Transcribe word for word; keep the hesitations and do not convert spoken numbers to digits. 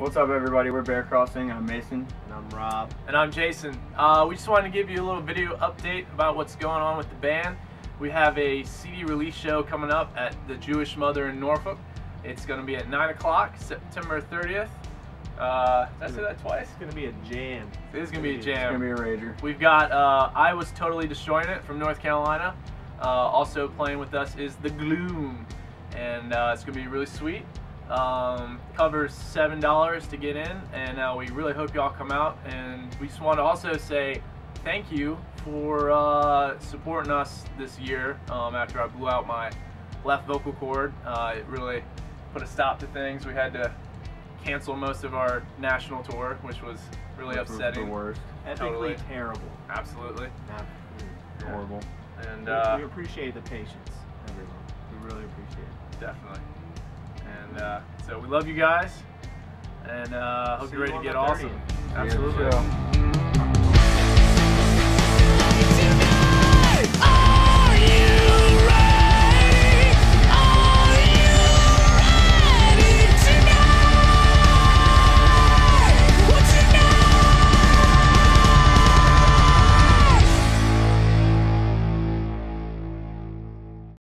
What's up, everybody? We're Bear Crossing. I'm Mason. And I'm Rob. And I'm Jason. Uh, we just wanted to give you a little video update about what's going on with the band. We have a C D release show coming up at the Jewish Mother in Norfolk. It's going to be at nine o'clock, September thirtieth. Uh, did I say that twice? It's going to be a jam. It is going to be a jam. It's going to be a rager. We've got uh, I Was Totally Destroying It from North Carolina. Uh, also playing with us is The Gloom. And uh, it's going to be really sweet. Um, covers seven dollars to get in, and uh, we really hope y'all come out. And we just want to also say thank you for uh, supporting us this year um, after I blew out my left vocal cord. Uh, it really put a stop to things. We had to cancel most of our national tour, which was really upsetting. The worst. Totally. Ethically terrible. Absolutely. Not, yeah. Horrible. And we, uh, we appreciate the patience, everyone. We really appreciate it. Definitely. And uh, so we love you guys, and uh, hope you're ready to get awesome. Absolutely.